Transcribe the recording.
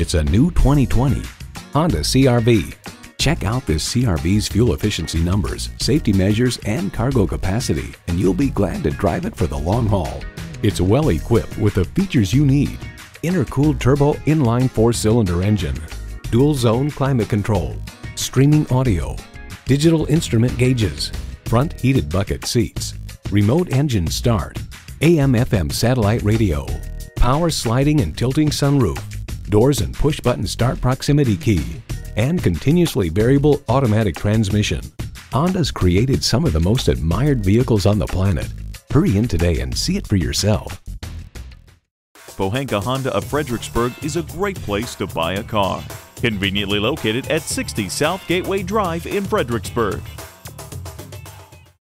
It's a new 2020 Honda CR-V. Check out this CR-V's fuel efficiency numbers, safety measures, and cargo capacity, and you'll be glad to drive it for the long haul. It's well equipped with the features you need: intercooled turbo inline 4-cylinder engine, dual zone climate control, streaming audio, digital instrument gauges, front heated bucket seats, remote engine start, AM/FM satellite radio, power sliding and tilting sunroof, doors and push button start proximity key, and continuously variable automatic transmission. Honda's created some of the most admired vehicles on the planet. Hurry in today and see it for yourself. Pohanka Honda of Fredericksburg is a great place to buy a car. Conveniently located at 60 South Gateway Drive in Fredericksburg.